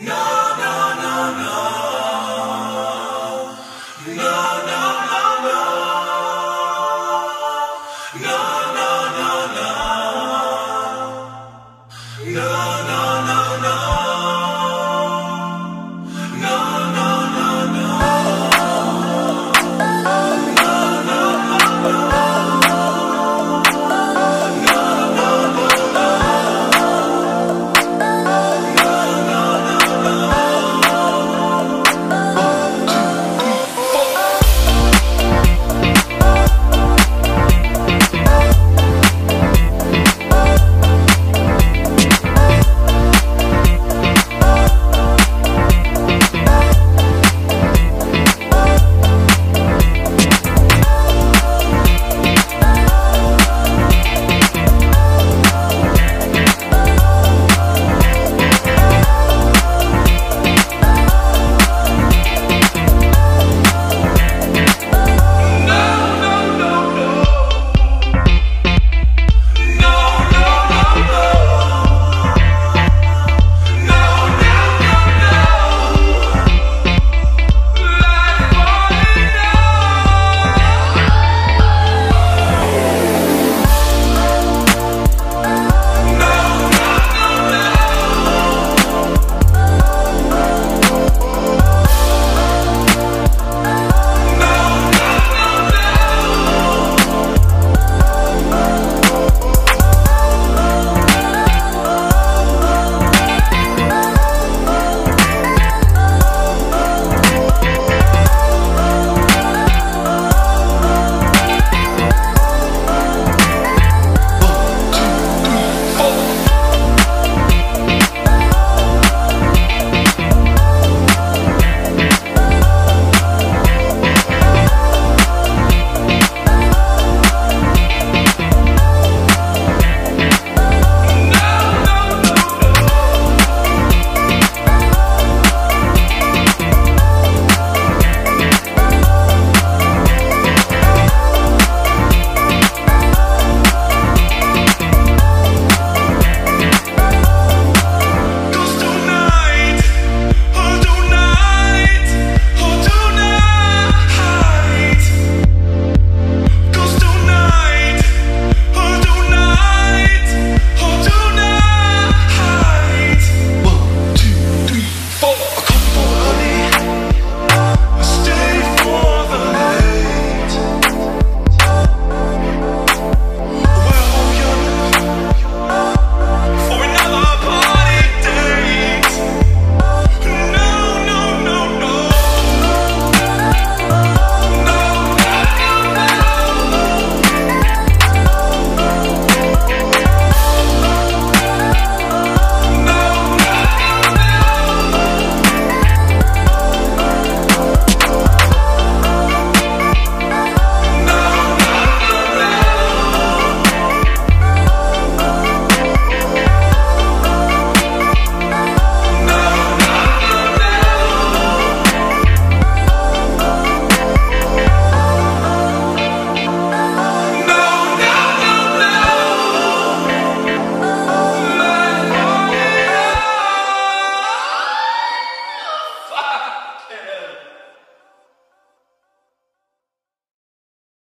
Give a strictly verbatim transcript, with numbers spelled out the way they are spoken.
No!